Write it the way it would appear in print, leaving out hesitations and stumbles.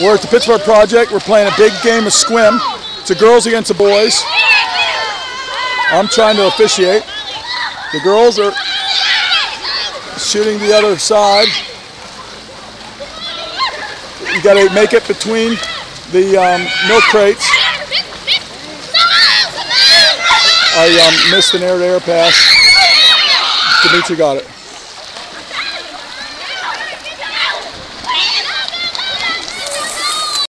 We're at the Pittsburgh Project. We're playing a big game of SKWIM. It's a girls against the boys. I'm trying to officiate. The girls are shooting the other side. You got to make it between the milk crates. I missed an air-to-air pass. Dimitri got it.